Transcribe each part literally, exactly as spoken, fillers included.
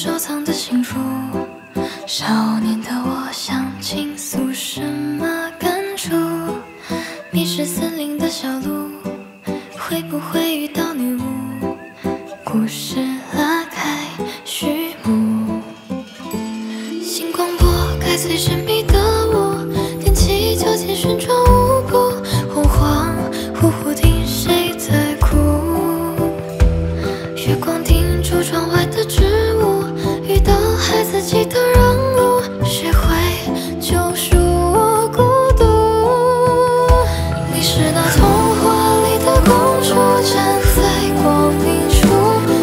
收藏的幸福。少年的我想倾诉什么感触？迷失森林的小路，会不会遇到女巫？故事拉开序幕，星光拨开最神秘的我，踮起脚尖旋转舞步，恍恍惚惚听谁在哭？月光停住窗外的植物，遇到孩子记得让路，学会救赎我孤独。你是那童话里的公主，站在光明处，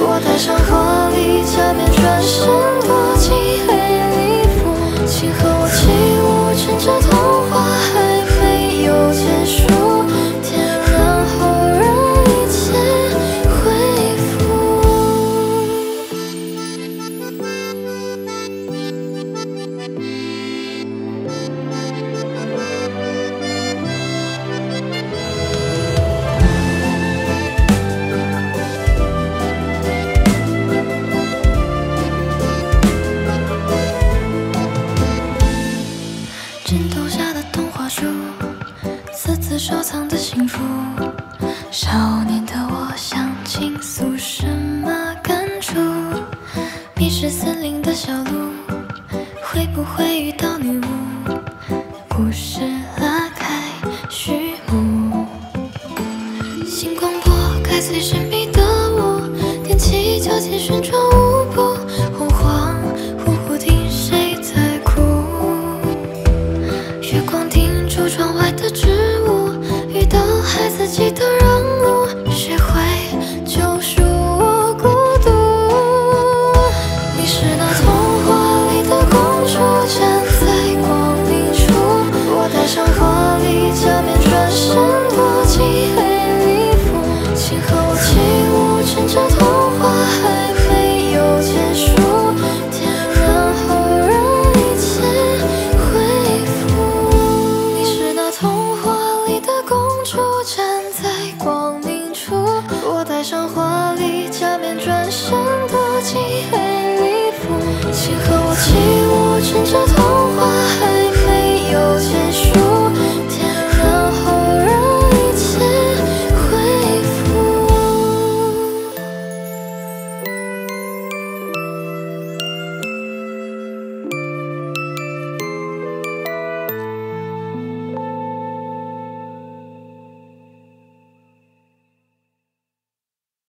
我戴上玻璃假面，转身躲进黑礼服，请和我起舞，趁着童话还没有结束。 收藏的幸福，少年的我想倾诉什么感触？迷失森林的小路，会不会遇到女巫？故事拉开序幕，星光拨开最神秘的我，踮起脚尖旋转舞步，恍恍惚惚听谁在哭？月光停住窗外的植物。 孩子记得让路，学会救赎我孤独。你是那童话里的公主，站在光明处，我戴上玻璃假面，转身躲进黑礼服，请和我起舞，趁着童话还没有结束。 转身躲进黑礼服，请和我起舞，趁着童。